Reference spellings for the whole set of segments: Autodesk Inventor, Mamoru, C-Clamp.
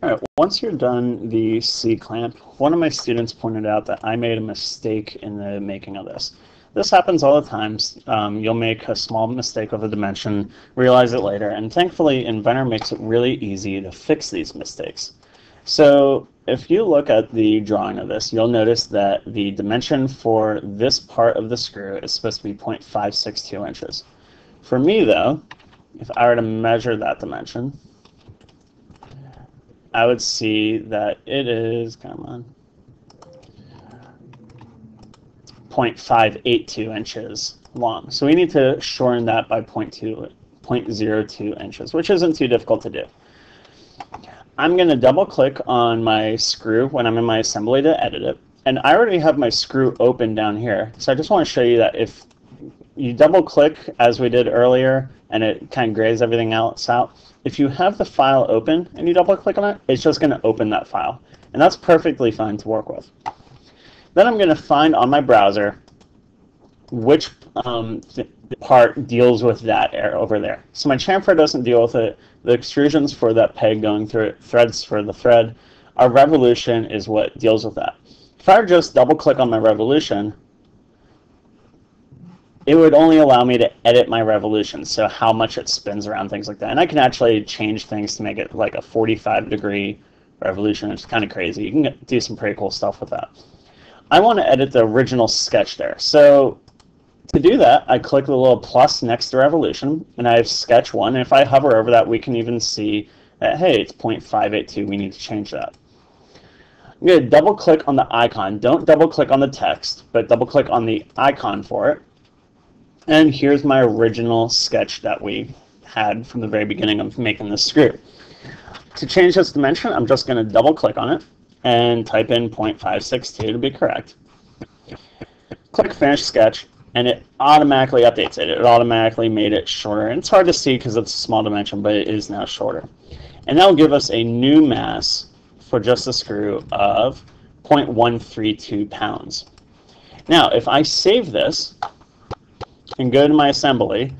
All right, once you're done the C-Clamp, one of my students pointed out that I made a mistake in the making of this. This happens all the time. You'll make a small mistake of a dimension, realize it later, and thankfully Inventor makes it really easy to fix these mistakes. So if you look at the drawing of this, you'll notice that the dimension for this part of the screw is supposed to be 0.562 inches. For me though, if I were to measure that dimension, I would see that it is, come on, 0.582 inches long. So we need to shorten that by 0.02 inches, which isn't too difficult to do. I'm going to double click on my screw when I'm in my assembly to edit it. And I already have my screw open down here. So I just want to show you that if you double click as we did earlier and it kind of grays everything else out, if you have the file open and you double click on it, it's just going to open that file. And that's perfectly fine to work with. Then I'm going to find on my browser which part deals with that air over there. So my chamfer doesn't deal with it. The extrusions for that peg going through it, threads for the thread. Our revolution is what deals with that. If I just double click on my revolution, it would only allow me to edit my revolution, so how much it spins around, things like that. And I can actually change things to make it like a 45-degree revolution. It's kind of crazy. You can do some pretty cool stuff with that. I want to edit the original sketch there. So to do that, I click the little plus next to revolution, and I have sketch one. And if I hover over that, we can even see that, hey, it's 0.582. We need to change that. I'm going to double click on the icon. Don't double click on the text, but double click on the icon for it. And here's my original sketch that we had from the very beginning of making this screw. To change this dimension, I'm just going to double click on it and type in 0.562 to be correct. Click Finish Sketch, and it automatically updates it. It automatically made it shorter. And it's hard to see because it's a small dimension, but it is now shorter. And that will give us a new mass for just the screw of 0.132 pounds. Now, if I save this and go to my assembly,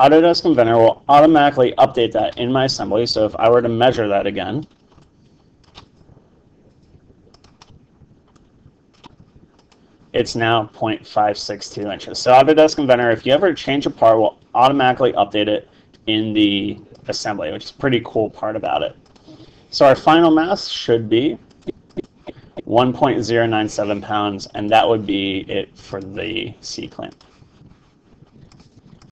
Autodesk Inventor will automatically update that in my assembly. So if I were to measure that again, it's now 0.562 inches. So Autodesk Inventor, if you ever change a part, will automatically update it in the assembly, which is a pretty cool part about it. So our final mass should be 1.097 pounds, and that would be it for the C-Clamp.